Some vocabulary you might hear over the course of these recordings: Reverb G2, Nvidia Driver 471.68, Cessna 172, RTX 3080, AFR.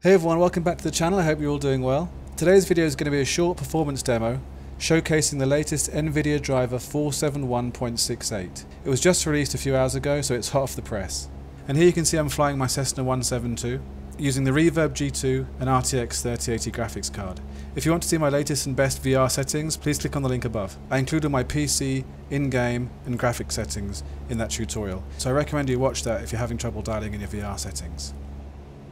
Hey everyone, welcome back to the channel. I hope you're all doing well. Today's video is going to be a short performance demo showcasing the latest Nvidia Driver 471.68. It was just released a few hours ago, so it's hot off the press. And here you can see I'm flying my Cessna 172 using the Reverb G2 and RTX 3080 graphics card. If you want to see my latest and best VR settings, please click on the link above. I included my PC, in-game and graphic settings in that tutorial, so I recommend you watch that if you're having trouble dialing in your VR settings.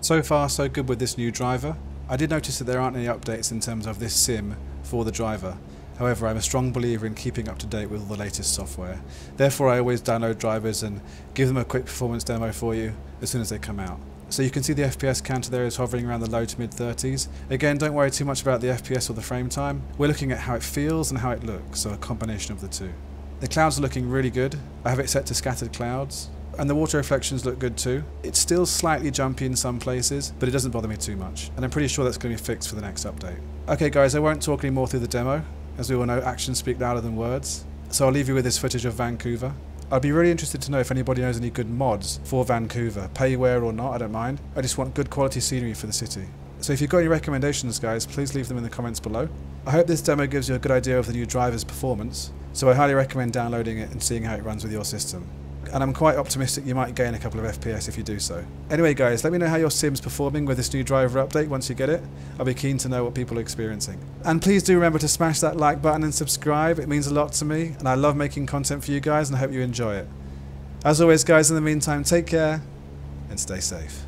So far so good with this new driver. I did notice that there aren't any updates in terms of this sim for the driver. However, I'm a strong believer in keeping up to date with all the latest software. Therefore, I always download drivers and give them a quick performance demo for you as soon as they come out. So you can see the FPS counter there is hovering around the low to mid 30s. Again, don't worry too much about the FPS or the frame time. We're looking at how it feels and how it looks, so a combination of the two. The clouds are looking really good. I have it set to scattered clouds. And the water reflections look good too. It's still slightly jumpy in some places, but it doesn't bother me too much. And I'm pretty sure that's going to be fixed for the next update. Okay guys, I won't talk any more through the demo. As we all know, actions speak louder than words. So I'll leave you with this footage of Vancouver. I'd be really interested to know if anybody knows any good mods for Vancouver. Payware or not, I don't mind. I just want good quality scenery for the city. So if you've got any recommendations guys, please leave them in the comments below. I hope this demo gives you a good idea of the new driver's performance. So I highly recommend downloading it and seeing how it runs with your system. And I'm quite optimistic you might gain a couple of FPS if you do so. Anyway guys, let me know how your sim's performing with this new driver update once you get it. I'll be keen to know what people are experiencing. And please do remember to smash that like button and subscribe, it means a lot to me, and I love making content for you guys and I hope you enjoy it. As always guys, in the meantime, take care and stay safe.